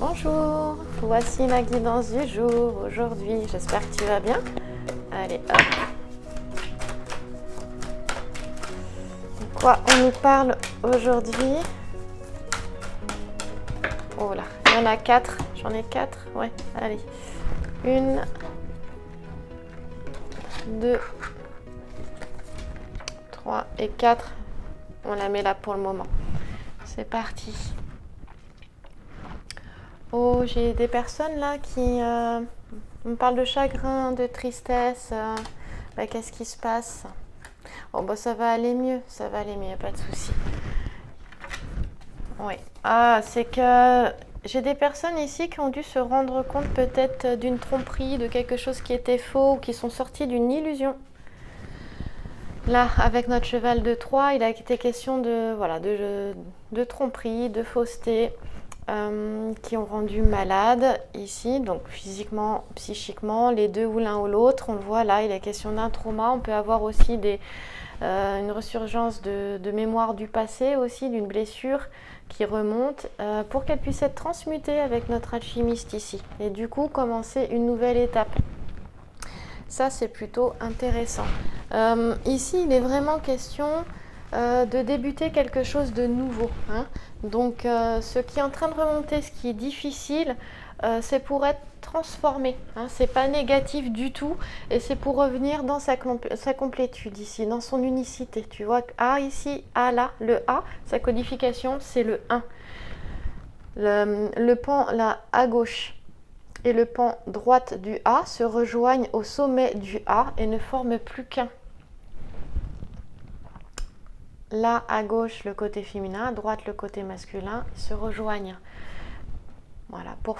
Bonjour, voici ma guidance du jour aujourd'hui. J'espère que tu vas bien. Allez, hop. De quoi on nous parle aujourd'hui? Oh là, il y en a 4. J'en ai 4. Ouais, allez. 1, 2, 3 et 4. On la met là pour le moment. C'est parti. Oh, j'ai des personnes là qui me parlent de chagrin, de tristesse. Bah, qu'est-ce qui se passe? Oh, bah, ça va aller mieux, pas de souci. Oui. Ah, c'est que j'ai des personnes ici qui ont dû se rendre compte peut-être d'une tromperie, de quelque chose qui était faux, ou qui sont sorties d'une illusion. Là, avec notre cheval de Troie, il a été question de, voilà, de tromperie, de fausseté. Qui ont rendu malade ici, donc physiquement, psychiquement, les deux ou l'un ou l'autre. On le voit là, il est question d'un trauma. On peut avoir aussi une ressurgence de mémoire du passé aussi, d'une blessure qui remonte pour qu'elle puisse être transmutée avec notre alchimiste ici. Et du coup, commencer une nouvelle étape. Ça, c'est plutôt intéressant. Ici, il est vraiment question... de débuter quelque chose de nouveau. Hein. Donc, ce qui est en train de remonter, ce qui est difficile, c'est pour être transformé. Hein. C'est pas négatif du tout et c'est pour revenir dans sa complétude ici, dans son unicité. Tu vois, A ici, A là, le A, sa codification, c'est le 1. Le pan là à gauche et le pan droite du A se rejoignent au sommet du A et ne forment plus qu'un. Là, à gauche, le côté féminin, à droite, le côté masculin, ils se rejoignent. Voilà, pour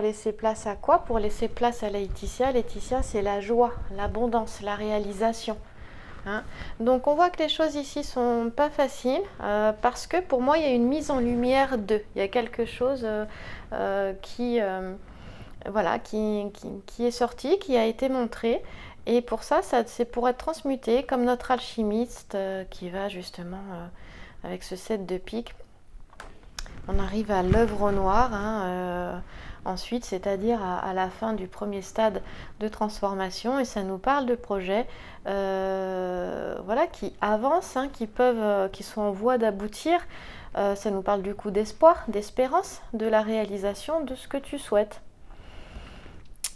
laisser place à quoi? Pour laisser place à Laetitia. Laetitia, c'est la joie, l'abondance, la réalisation. Hein? Donc, on voit que les choses ici sont pas faciles parce que pour moi, il y a une mise en lumière d'eux. Il y a quelque chose voilà, qui est sorti, qui a été montré. Et pour ça, c'est pour être transmuté comme notre alchimiste qui va justement avec ce 7 de pique. On arrive à l'œuvre noire hein, ensuite, c'est-à-dire à la fin du premier stade de transformation. Et ça nous parle de projets voilà, qui avancent, hein, qui sont en voie d'aboutir. Ça nous parle du coup d'espoir, d'espérance, de la réalisation de ce que tu souhaites.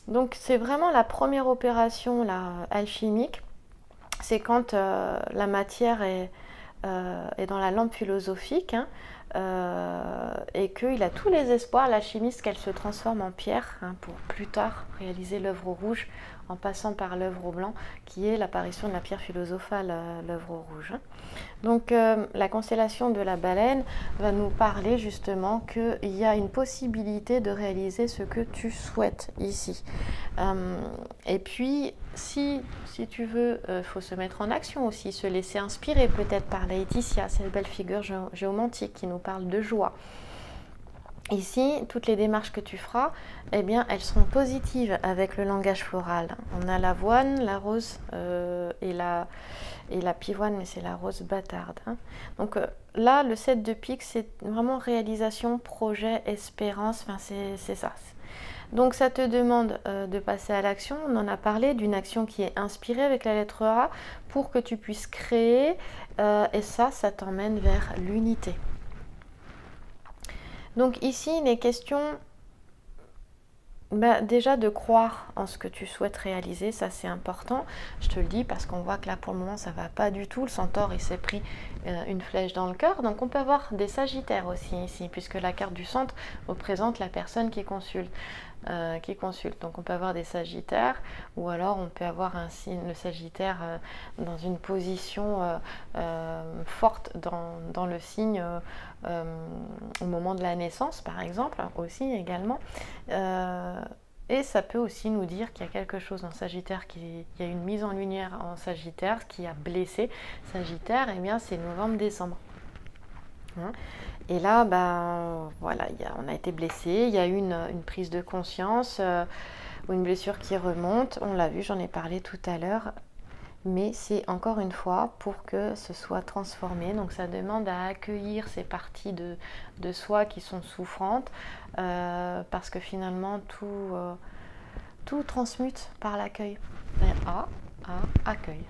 Donc, c'est vraiment la première opération là, alchimique, c'est quand la matière est dans la lampe philosophique hein, et qu'il a tous les espoirs, l'alchimiste, qu'elle se transforme en pierre hein, pour plus tard réaliser l'œuvre au rouge en passant par l'œuvre au blanc qui est l'apparition de la pierre philosophale, l'œuvre au rouge. Hein. Donc, la constellation de la baleine va nous parler justement qu'il y a une possibilité de réaliser ce que tu souhaites ici. Et puis, si tu veux, il faut se mettre en action aussi, se laisser inspirer peut-être par Laetitia, cette belle figure géomantique qui nous parle de joie. Ici, toutes les démarches que tu feras, eh bien, elles seront positives avec le langage floral. On a l'avoine, la rose et la pivoine, mais c'est la rose bâtarde. Hein. Donc là, le 7 de pique, c'est vraiment réalisation, projet, espérance, enfin, c'est ça. Donc ça te demande de passer à l'action, on en a parlé, d'une action qui est inspirée avec la lettre A pour que tu puisses créer et ça t'emmène vers l'unité. Donc ici, il est question bah, déjà de croire en ce que tu souhaites réaliser, ça c'est important. Je te le dis parce qu'on voit que là pour le moment ça ne va pas du tout. Le centaure il s'est pris une flèche dans le cœur. Donc on peut avoir des sagittaires aussi ici, puisque la carte du centre représente la personne qui consulte. Donc on peut avoir des sagittaires ou alors on peut avoir un signe, le sagittaire dans une position forte dans le signe au moment de la naissance par exemple, aussi également. Et ça peut aussi nous dire qu'il y a quelque chose en Sagittaire, qu'il y a une mise en lumière en Sagittaire qui a blessé Sagittaire, et bien c'est novembre-décembre. Hein? Et là, ben, voilà, on a été blessé, il y a eu une prise de conscience, ou une blessure qui remonte, on l'a vu, j'en ai parlé tout à l'heure. mais c'est encore une fois pour que ce soit transformé. Donc ça demande à accueillir ces parties de soi qui sont souffrantes, parce que finalement tout transmute par l'accueil. Accueil.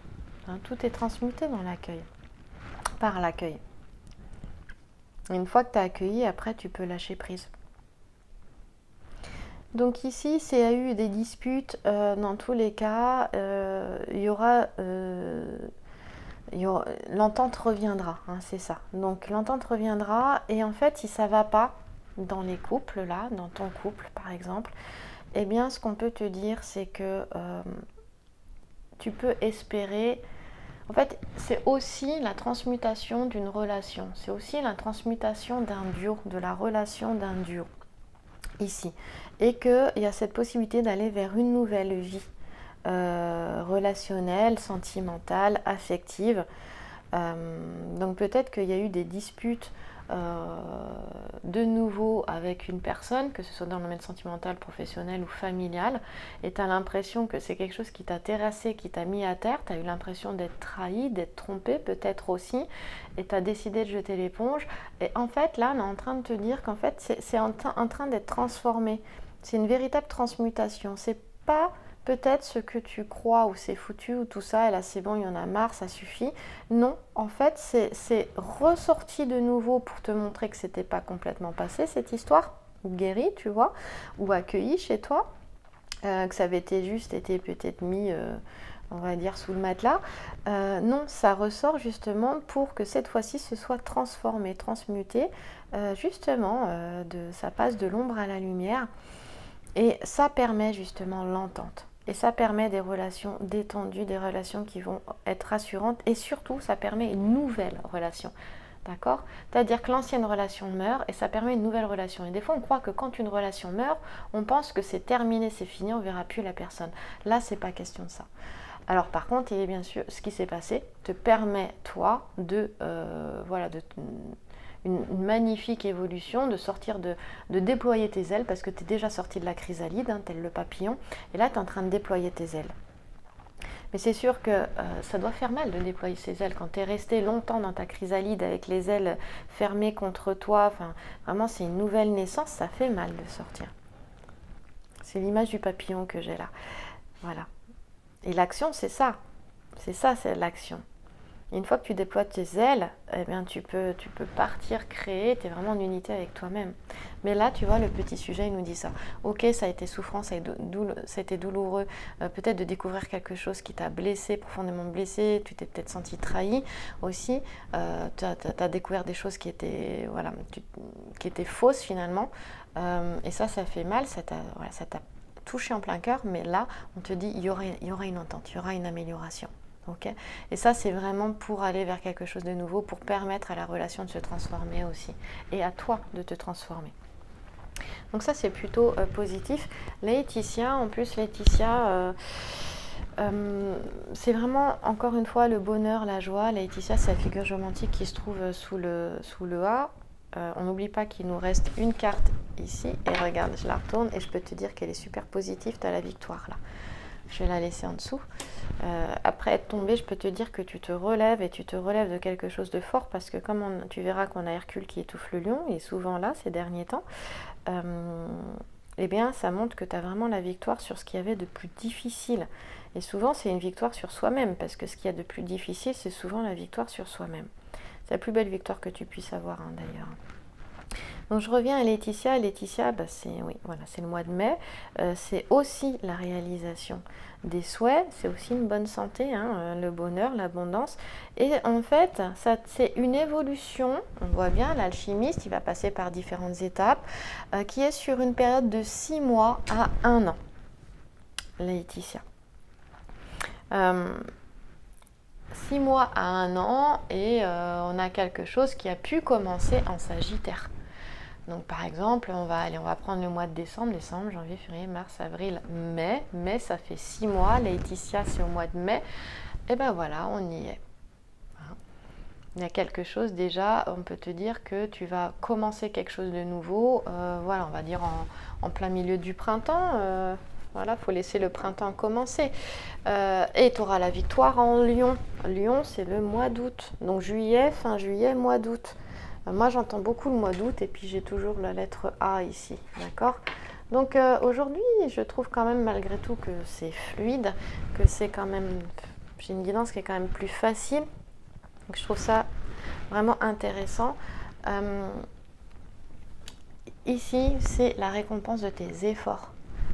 Hein, tout est transmuté dans l'accueil, par l'accueil. Une fois que tu as accueilli, après tu peux lâcher prise. Donc ici, c'est à eu des disputes, dans tous les cas, l'entente reviendra, hein, c'est ça. Donc l'entente reviendra, et en fait, si ça ne va pas dans les couples, là, dans ton couple par exemple, eh bien ce qu'on peut te dire, c'est que tu peux espérer... En fait, c'est aussi la transmutation d'une relation, c'est aussi la transmutation d'un duo, de la relation d'un duo. Ici, et qu'il y a cette possibilité d'aller vers une nouvelle vie relationnelle, sentimentale, affective. Donc peut-être qu'il y a eu des disputes de nouveau avec une personne, que ce soit dans le domaine sentimental, professionnel ou familial, et tu as l'impression que c'est quelque chose qui t'a terrassé, qui t'a mis à terre, tu as eu l'impression d'être trahi, d'être trompé peut-être aussi, et tu as décidé de jeter l'éponge. Et en fait là, on est en train de te dire qu'en fait c'est en train d'être transformé, c'est une véritable transmutation, c'est pas... peut-être ce que tu crois, ou c'est foutu, ou tout ça, et là c'est bon, il y en a marre, ça suffit. Non, en fait, c'est ressorti de nouveau pour te montrer que c'était pas complètement passé, cette histoire, ou guérie, tu vois, ou accueillie chez toi, que ça avait été juste, été peut-être mis, on va dire, sous le matelas. Non, ça ressort justement pour que cette fois-ci, ce soit transformé, transmuté, justement, ça passe de l'ombre à la lumière, et ça permet justement l'entente. Et ça permet des relations détendues, des relations qui vont être rassurantes. Et surtout, ça permet une nouvelle relation. D'accord? C'est-à-dire que l'ancienne relation meurt et ça permet une nouvelle relation. Et des fois, on croit que quand une relation meurt, on pense que c'est terminé, c'est fini, on ne verra plus la personne. Là, ce n'est pas question de ça. Alors par contre, il est bien sûr, ce qui s'est passé te permet, toi, de... une magnifique évolution, de sortir, de déployer tes ailes, parce que tu es déjà sorti de la chrysalide, hein, tel le papillon, et là tu es en train de déployer tes ailes. Mais c'est sûr que ça doit faire mal de déployer ses ailes quand tu es resté longtemps dans ta chrysalide avec les ailes fermées contre toi, enfin, vraiment c'est une nouvelle naissance, ça fait mal de sortir. C'est l'image du papillon que j'ai là. Voilà. Et l'action c'est ça l'action. Une fois que tu déploies tes ailes, eh bien, tu peux partir, créer, tu es vraiment en unité avec toi-même. Mais là, tu vois, le petit sujet, il nous dit ça. Ok, ça a été souffrant, ça a été douloureux, peut-être de découvrir quelque chose qui t'a blessé, profondément blessé, tu t'es peut-être senti trahi aussi, tu as découvert des choses qui étaient, voilà, qui étaient fausses finalement, et ça fait mal, ça t'a touché en plein cœur, mais là, on te dit, il y aura une entente, il y aura une amélioration. Okay. Et ça, c'est vraiment pour aller vers quelque chose de nouveau, pour permettre à la relation de se transformer aussi, et à toi de te transformer. Donc ça, c'est plutôt positif. Laetitia, en plus, Laetitia, c'est vraiment, encore une fois, le bonheur, la joie. Laetitia, c'est la figure romantique qui se trouve sous le A. On n'oublie pas qu'il nous reste une carte ici, et regarde, je la retourne, et je peux te dire qu'elle est super positive, tu as la victoire là. Je vais la laisser en dessous. Après être tombée, je peux te dire que tu te relèves et tu te relèves de quelque chose de fort, parce que comme tu verras qu'on a Hercule qui étouffe le lion, il est souvent là ces derniers temps, eh bien ça montre que tu as vraiment la victoire sur ce qu'il y avait de plus difficile. Et souvent c'est une victoire sur soi-même, parce que ce qu'il y a de plus difficile, c'est souvent la victoire sur soi-même. C'est la plus belle victoire que tu puisses avoir, hein, d'ailleurs. Donc je reviens à Laetitia. Laetitia, bah c'est oui, voilà, c'est le mois de mai. C'est aussi la réalisation des souhaits. C'est aussi une bonne santé, hein, le bonheur, l'abondance. Et en fait, c'est une évolution. On voit bien l'alchimiste, il va passer par différentes étapes, qui est sur une période de 6 mois à 1 an. Laetitia. 6 mois à 1 an, et on a quelque chose qui a pu commencer en Sagittaire. Donc par exemple, on va prendre le mois de décembre, janvier, février, mars, avril, mai. Mai, ça fait 6 mois. Laetitia, c'est au mois de mai. Et ben voilà, on y est. Hein? Il y a quelque chose déjà, on peut te dire que tu vas commencer quelque chose de nouveau. Voilà, on va dire en plein milieu du printemps. Voilà, il faut laisser le printemps commencer. Et tu auras la victoire en Lion. Lion, c'est le mois d'août. Donc juillet, fin juillet, mois d'août. Moi, j'entends beaucoup le mois d'août et puis j'ai toujours la lettre A ici, d'accord? Donc aujourd'hui, je trouve quand même malgré tout que c'est fluide, que c'est quand même... J'ai une guidance qui est quand même plus facile. Donc je trouve ça vraiment intéressant. Ici, c'est la récompense de tes efforts.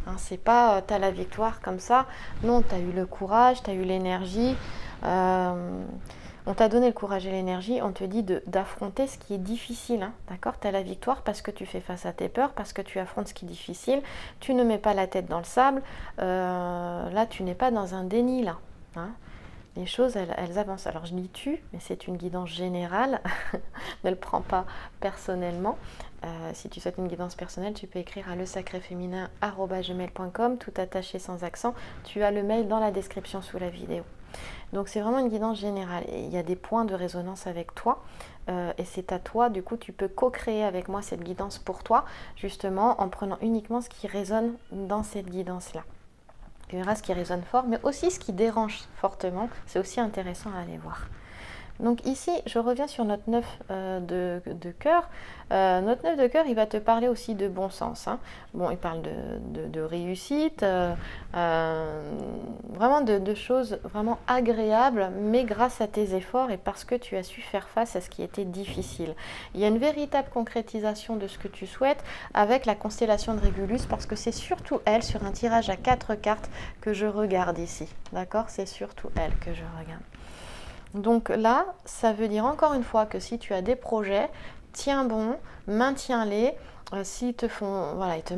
Hein, c'est pas t'as la victoire comme ça. Non, t'as eu le courage, t'as eu l'énergie. On t'a donné le courage et l'énergie, on te dit d'affronter ce qui est difficile, hein, d'accord? Tu as la victoire parce que tu fais face à tes peurs, parce que tu affrontes ce qui est difficile, tu ne mets pas la tête dans le sable, là tu n'es pas dans un déni, là. Hein. Les choses, elles avancent. Alors je dis tu, mais c'est une guidance générale, ne le prends pas personnellement. Si tu souhaites une guidance personnelle, tu peux écrire à lesacréféminin@gmail.com, tout attaché sans accent, tu as le mail dans la description sous la vidéo. Donc c'est vraiment une guidance générale, et il y a des points de résonance avec toi et c'est à toi, du coup tu peux co-créer avec moi cette guidance pour toi, justement en prenant uniquement ce qui résonne dans cette guidance-là. Tu verras ce qui résonne fort, mais aussi ce qui dérange fortement, c'est aussi intéressant à aller voir. Donc ici, je reviens sur notre 9 de cœur. Notre 9 de cœur, il va te parler aussi de bon sens. Hein. Bon, il parle de réussite, vraiment de choses vraiment agréables, mais grâce à tes efforts et parce que tu as su faire face à ce qui était difficile. Il y a une véritable concrétisation de ce que tu souhaites avec la constellation de Régulus, parce que c'est surtout elle, sur un tirage à 4 cartes, que je regarde ici. D'accord? C'est surtout elle que je regarde. Donc là, ça veut dire encore une fois que si tu as des projets, tiens bon, maintiens-les. S'ils te font, voilà, ils te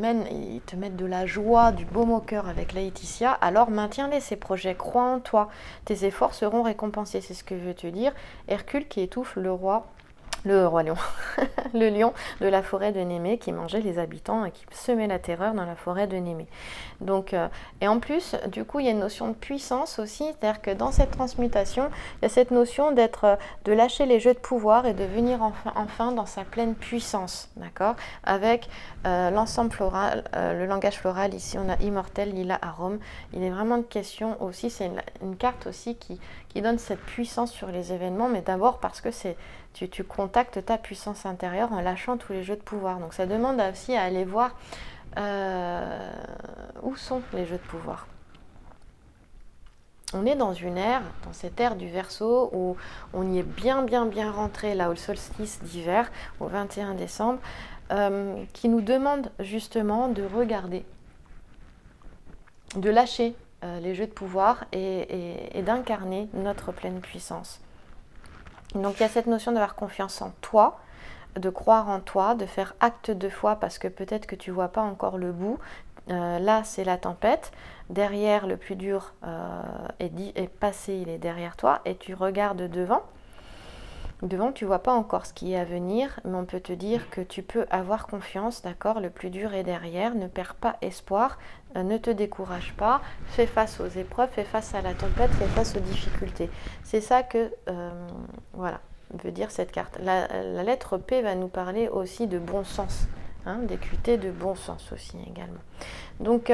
mettent de la joie, du baume au cœur avec Laetitia, alors maintiens-les, ces projets, crois en toi. Tes efforts seront récompensés, c'est ce que veut te dire Hercule qui étouffe le roi lion, le lion de la forêt de Némée qui mangeait les habitants et qui semait la terreur dans la forêt de Némée. Donc, et en plus, du coup, il y a une notion de puissance aussi, c'est-à-dire que dans cette transmutation, il y a cette notion de lâcher les jeux de pouvoir et de venir enfin dans sa pleine puissance, d'accord? Avec l'ensemble floral, le langage floral, ici on a immortel, lilas, arôme, il est vraiment une question aussi, c'est une carte aussi qui donne cette puissance sur les événements, mais d'abord parce que c'est... Tu contactes ta puissance intérieure en lâchant tous les jeux de pouvoir. Donc ça demande aussi à aller voir où sont les jeux de pouvoir. On est dans une ère, dans cette ère du Verseau, où on y est bien rentré, là, au solstice d'hiver, au 21 décembre, qui nous demande justement de regarder, de lâcher les jeux de pouvoir et d'incarner notre pleine puissance. Donc il y a cette notion d'avoir confiance en toi, de croire en toi, de faire acte de foi parce que peut-être que tu ne vois pas encore le bout. Là c'est la tempête, derrière le plus dur est passé, il est derrière toi et tu regardes devant. Devant, tu ne vois pas encore ce qui est à venir, mais on peut te dire que tu peux avoir confiance, d'accord? Le plus dur est derrière, ne perds pas espoir, ne te décourage pas, fais face aux épreuves, fais face à la tempête, fais face aux difficultés. C'est ça que, voilà, veut dire cette carte. La lettre P va nous parler aussi de bon sens, hein, d'équité, de bon sens aussi également. Donc,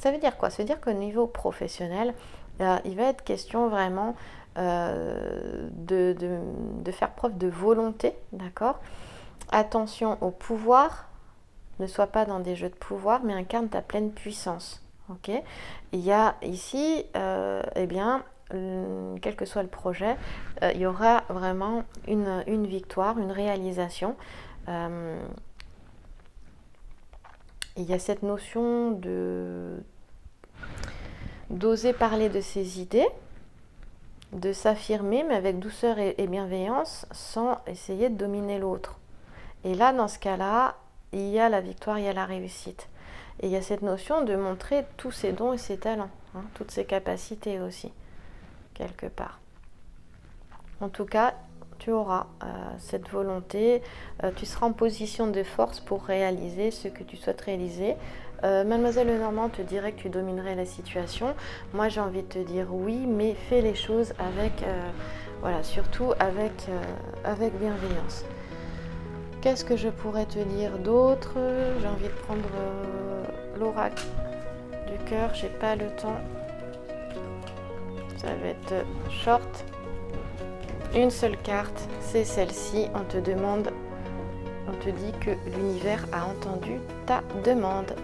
ça veut dire quoi? Ça veut dire qu'au niveau professionnel, il va être question vraiment... de faire preuve de volonté, d'accord? Attention au pouvoir, ne sois pas dans des jeux de pouvoir, mais incarne ta pleine puissance, ok? Il y a ici, eh bien, quel que soit le projet, il y aura vraiment une victoire, une réalisation. Il y a cette notion d'oser parler de ses idées, de s'affirmer, mais avec douceur et bienveillance, sans essayer de dominer l'autre. Et là, dans ce cas-là, il y a la victoire, il y a la réussite. Et il y a cette notion de montrer tous ses dons et ses talents, hein, toutes ses capacités aussi, quelque part. En tout cas, tu auras cette volonté, tu seras en position de force pour réaliser ce que tu souhaites réaliser. Mademoiselle Lenormand te dirait que tu dominerais la situation. Moi, j'ai envie de te dire oui, mais fais les choses avec, voilà, surtout avec bienveillance. Qu'est-ce que je pourrais te dire d'autre? J'ai envie de prendre l'oracle du cœur, j'ai pas le temps. Ça va être short. Une seule carte, c'est celle-ci. On te demande, on te dit que l'univers a entendu ta demande.